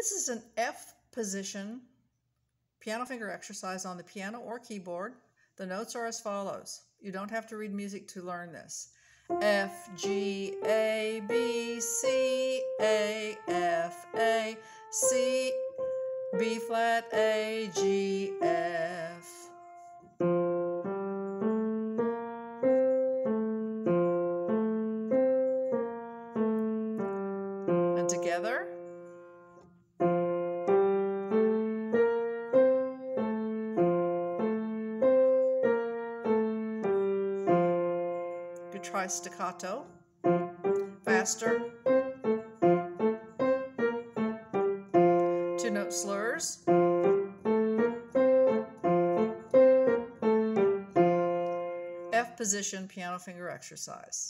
This is an F position piano finger exercise on the piano or keyboard. The notes are as follows. You don't have to read music to learn this. F, G, A, B, C, A, F, A, C, B flat, A, G, F. And together. You try staccato, faster. Two-note slurs. F position piano finger exercise.